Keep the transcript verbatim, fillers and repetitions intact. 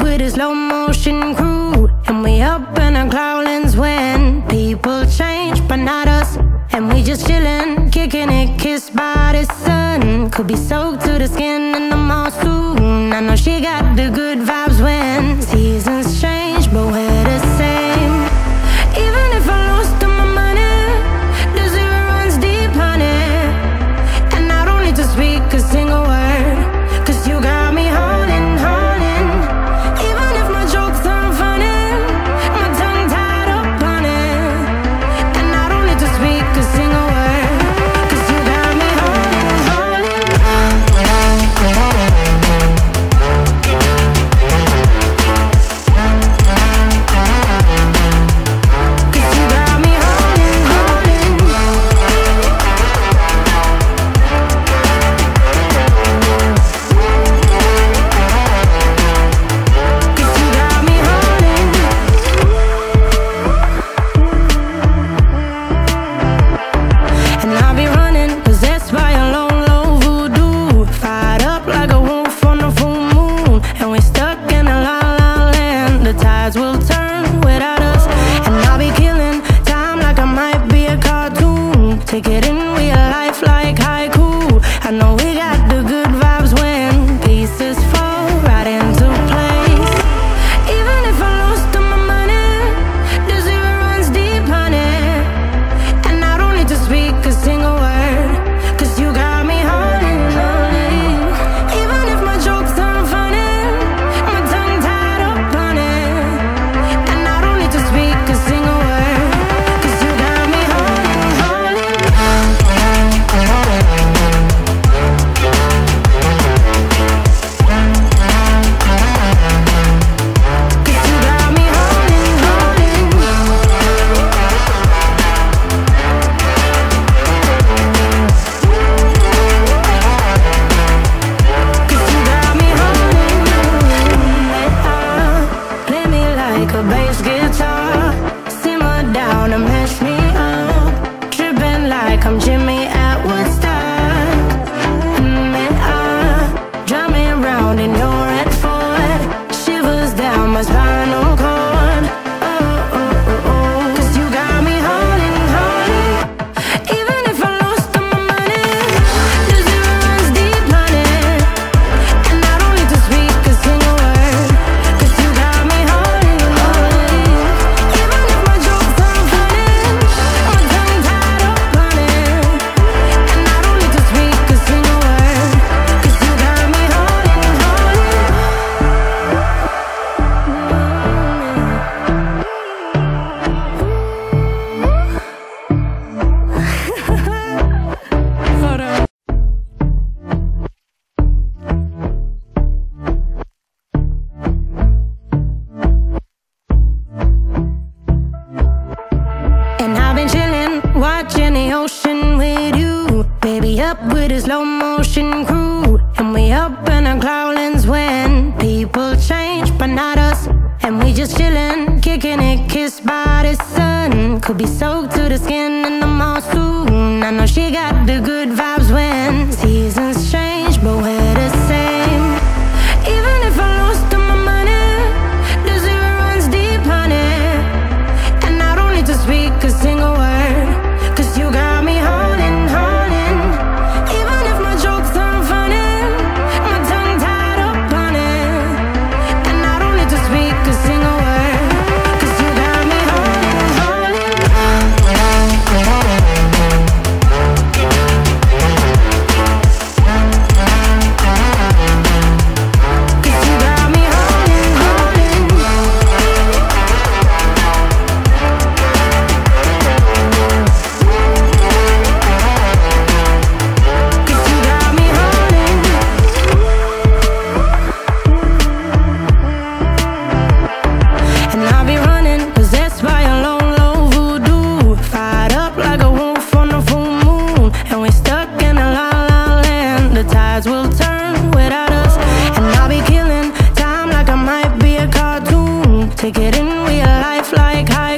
with a slow motion crew, and we up in our growlings when people change, but not us. And we just chillin', kicking it, kissed by the sun. Could be soaked to the skin in the mall soon. I know she got the good vibes when seasons change, but we're the same. Even if I lost all my money, the zero runs deep, honey. And I don't need to speak a single word, cause you got me holding, holding. Even if my jokes aren't funny, my tongue tied up on it. And I don't need to speak a single word, cause you got me holding, holding. Cause you got me holding, holding. Cause you got me holding. And I'll be running, possessed by a lone low voodoo, fired up like a wolf on a full moon. And we're stuck in a la la land, the tides will turn without us. And I'll be killing time like I might be a cartoon. Take it in, we a life like haiku. I know we got the good vibes when pieces fall right into place. Even if I lost all my money, the zero runs deep, honey. And I don't need to speak a single word, cause you got me holding, holding. Even if my jokes aren't funny, my tongue tied up on it. And I don't need to speak a single word, cause you got me holding, holding. Cause you got me holding, holding. Cause you got me holding on. Play me like a bass guitar, simmer down and mess me up, tripping like I'm Jimmy at Woodstock. Mm, uh, Drive me round in your red Ford, shivers down my spinal cord. Oh, oh, oh, oh. Cause you got me holding, holding. Even if I lost all my money, the zero runs deep, honey. And I don't need to speak a single word, cause you got me holding, holding. Even if my jokes aren't funny, my tongue tied up on it. And I don't need to speak a single word, cause you got me holding, holding. Hold on. And I've been chillin', watching the ocean with you. Baby up with a slow motion crew. And we up in our growlings when people change, but not us. And we just chillin', kicking it, kissed by the sun. Could be soaked to the skin in the mall soon. I know she got the good vibes when seasons change, but we're the same. Even if I lost all my money, the zero runs deep, honey. And I don't need to speak a single word, cause you got me holding, holding. Even if my jokes aren't funny, my tongue tied up on it. And I don't need to speak a single word, cause you got me holding, holding. Cause you got me holding, holding. Cause you got me holding. And I'll be running, possessed by a lone low voodoo, fired up like a wolf on a full moon. And we're stuck in a la la land, the tides will turn without us. And I'll be killing time like I might be a cartoon. Take it in, we a life like high